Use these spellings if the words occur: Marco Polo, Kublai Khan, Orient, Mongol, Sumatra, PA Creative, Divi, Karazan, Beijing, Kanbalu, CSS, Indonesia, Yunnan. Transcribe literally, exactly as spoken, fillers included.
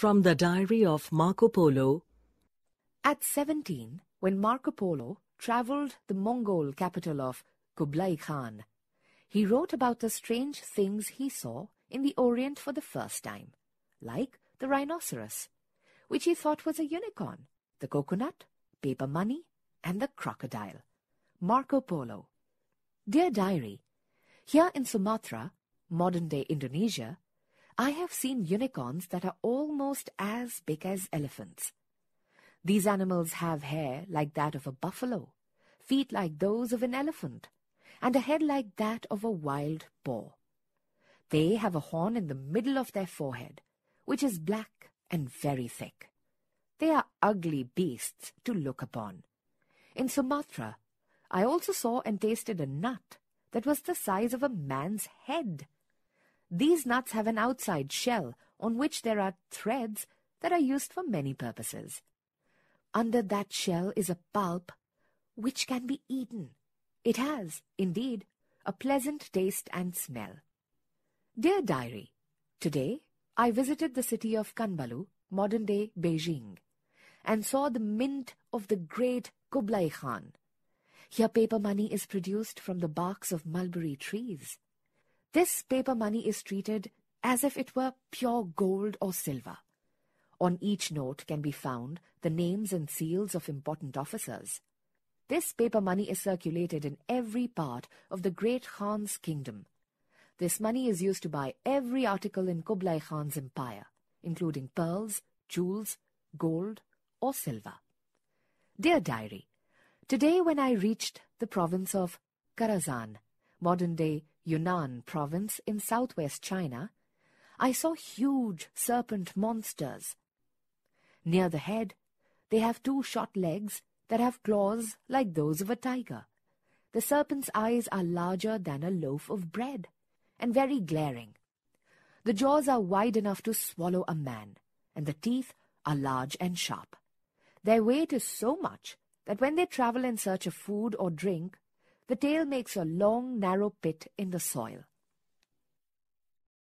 From the diary of Marco Polo. At seventeen, when Marco Polo travelled the Mongol capital of Kublai Khan, he wrote about the strange things he saw in the Orient for the first time, like the rhinoceros, which he thought was a unicorn, the coconut, paper money, and the crocodile. Marco Polo. Dear diary, here in Sumatra, modern-day Indonesia, I have seen unicorns that are almost as big as elephants. These animals have hair like that of a buffalo, feet like those of an elephant, and a head like that of a wild boar. They have a horn in the middle of their forehead, which is black and very thick. They are ugly beasts to look upon. In Sumatra, I also saw and tasted a nut that was the size of a man's head. These nuts have an outside shell on which there are threads that are used for many purposes. Under that shell is a pulp which can be eaten. It has, indeed, a pleasant taste and smell. Dear diary, today I visited the city of Kanbalu, modern-day Beijing, and saw the mint of the great Kublai Khan. Here paper money is produced from the barks of mulberry trees. This paper money is treated as if it were pure gold or silver. On each note can be found the names and seals of important officers. This paper money is circulated in every part of the great Khan's kingdom. This money is used to buy every article in Kublai Khan's empire, including pearls, jewels, gold, or silver. Dear diary, today when I reached the province of Karazan, modern-day Yunnan province in southwest China, I saw huge serpent monsters. Near the head, they have two short legs that have claws like those of a tiger. The serpent's eyes are larger than a loaf of bread and very glaring. The jaws are wide enough to swallow a man, and the teeth are large and sharp. Their weight is so much that when they travel in search of food or drink, the tail makes a long, narrow pit in the soil.